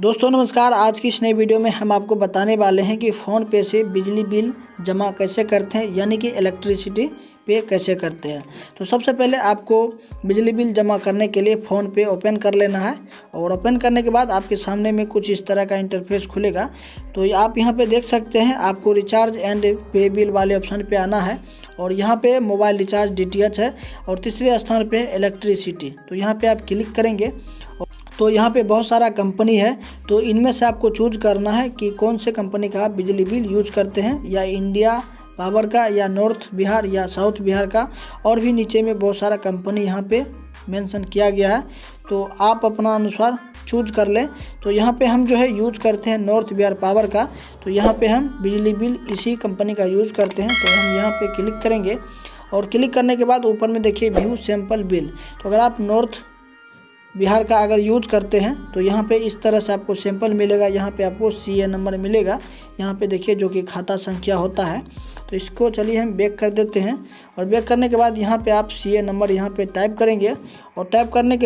दोस्तों नमस्कार, आज की इस नई वीडियो में हम आपको बताने वाले हैं कि फ़ोन पे से बिजली बिल जमा कैसे करते हैं, यानी कि इलेक्ट्रिसिटी पे कैसे करते हैं। तो सबसे पहले आपको बिजली बिल जमा करने के लिए फ़ोन पे ओपन कर लेना है और ओपन करने के बाद आपके सामने में कुछ इस तरह का इंटरफेस खुलेगा। तो आप यहाँ पे देख सकते हैं, आपको रिचार्ज एंड पे बिल वाले ऑप्शन पे आना है और यहाँ पे मोबाइल रिचार्ज DTH है और तीसरे स्थान पे इलेक्ट्रिसिटी। तो यहाँ पे आप क्लिक करेंगे तो यहाँ पे बहुत सारा कंपनी है, तो इनमें से आपको चूज करना है कि कौन से कंपनी का आप बिजली बिल यूज करते हैं, या इंडिया पावर का, या नॉर्थ बिहार, या साउथ बिहार का। और भी नीचे में बहुत सारा कंपनी यहाँ पे मेंशन किया गया है, तो आप अपना अनुसार चूज कर लें। तो यहाँ पे हम जो है यूज़ करते हैं नॉर्थ बिहार पावर का, तो यहाँ पे हम बिजली बिल इसी कंपनी का यूज़ करते हैं। तो हम यहाँ पे क्लिक करेंगे और क्लिक करने के बाद ऊपर में देखिए व्यू सैंपल बिल। तो अगर आप नॉर्थ बिहार का अगर यूज़ करते हैं तो यहाँ पे इस तरह से आपको सैंपल मिलेगा। यहाँ पे आपको CA नंबर मिलेगा, यहाँ पे देखिए, जो कि खाता संख्या होता है। तो इसको चलिए हम बैक कर देते हैं और बैक करने के बाद यहाँ पे आप CA नंबर यहाँ पे टाइप करेंगे और टाइप करने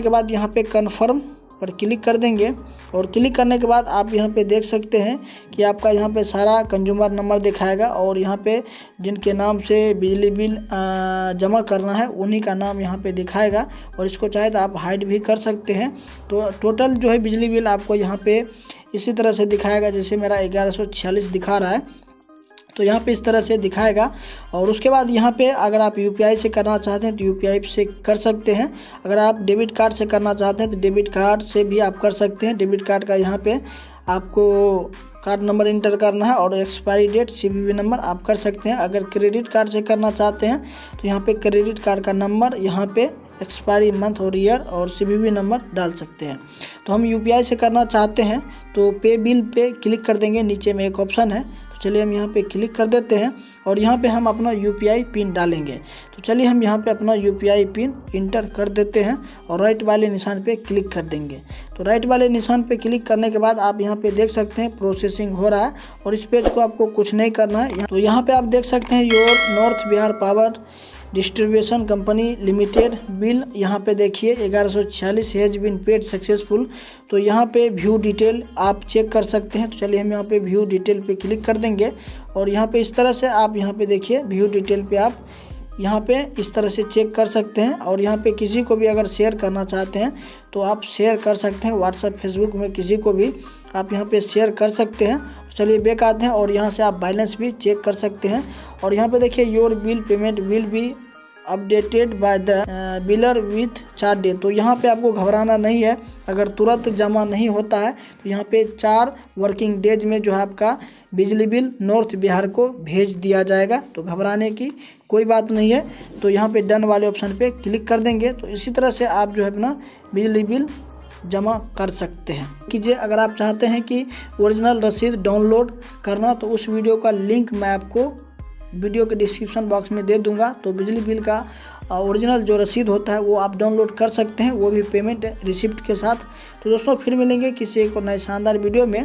के बाद यहाँ पे कन्फर्म पर क्लिक कर देंगे। और क्लिक करने के बाद आप यहाँ पे देख सकते हैं कि आपका यहाँ पे सारा कंज्यूमर नंबर दिखाएगा और यहाँ पे जिनके नाम से बिजली बिल जमा करना है उन्हीं का नाम यहाँ पे दिखाएगा। और इसको चाहे तो आप हाइड भी कर सकते हैं। तो टोटल जो है बिजली बिल आपको यहाँ पे इसी तरह से दिखाएगा, जैसे मेरा 1146 दिखा रहा है तो यहाँ पे इस तरह से दिखाएगा। और उसके बाद यहाँ पे अगर आप UPI से करना चाहते हैं तो UPI से कर सकते हैं। अगर आप डेबिट कार्ड से करना चाहते हैं तो डेबिट कार्ड से भी आप कर सकते हैं। डेबिट कार्ड का यहाँ पे आपको कार्ड नंबर इंटर करना है और एक्सपायरी डेट, CBV नंबर आप कर सकते हैं। अगर क्रेडिट कार्ड से करना चाहते हैं तो यहाँ पे क्रेडिट कार्ड का नंबर, यहाँ पे एक्सपायरी मंथ और ईयर और CBV नंबर डाल सकते हैं। तो हम UPI से करना चाहते हैं तो पे बिल पे क्लिक कर देंगे, नीचे में एक ऑप्शन है, चलिए हम यहाँ पे क्लिक कर देते हैं और यहाँ पे हम अपना UPI पिन डालेंगे। तो चलिए हम यहाँ पे अपना UPI पिन इंटर कर देते हैं और राइट वाले निशान पे क्लिक कर देंगे। तो राइट वाले निशान पे क्लिक करने के बाद आप यहाँ पे देख सकते हैं प्रोसेसिंग हो रहा है और इस पेज को आपको कुछ नहीं करना है। तो यहाँ पर आप देख सकते हैं your north Bihar power distribution company limited bill, यहाँ पे देखिए 1146 हैज बीन पेड सक्सेसफुल। तो यहाँ पे व्यू डिटेल आप चेक कर सकते हैं। तो चलिए हम यहाँ पे व्यू डिटेल पे क्लिक कर देंगे और यहाँ पे इस तरह से आप यहाँ पे देखिए व्यू डिटेल पे आप यहाँ पे इस तरह से चेक कर सकते हैं। और यहाँ पे किसी को भी अगर शेयर करना चाहते हैं तो आप शेयर कर सकते हैं, व्हाट्सएप, फेसबुक में किसी को भी आप यहाँ पे शेयर कर सकते हैं। चलिए बैक आते हैं और यहाँ से आप बैलेंस भी चेक कर सकते हैं। और यहाँ पे देखिए your bill payment will be updated by the biller with चार डे। तो यहाँ पे आपको घबराना नहीं है, अगर तुरंत जमा नहीं होता है तो यहाँ पे 4 वर्किंग डेज में जो है आपका बिजली बिल नॉर्थ बिहार को भेज दिया जाएगा। तो घबराने की कोई बात नहीं है। तो यहाँ पे डन वाले ऑप्शन पे क्लिक कर देंगे। तो इसी तरह से आप जो है अपना बिजली बिल जमा कर सकते हैं। कीजिए, अगर आप चाहते हैं कि ओरिजिनल रसीद डाउनलोड करना तो उस वीडियो का लिंक मैं आपको वीडियो के डिस्क्रिप्शन बॉक्स में दे दूंगा। तो बिजली बिल का ओरिजिनल जो रसीद होता है वो आप डाउनलोड कर सकते हैं, वो भी पेमेंट रिसिप्ट के साथ। तो दोस्तों फिर मिलेंगे किसी एक और नए शानदार वीडियो में।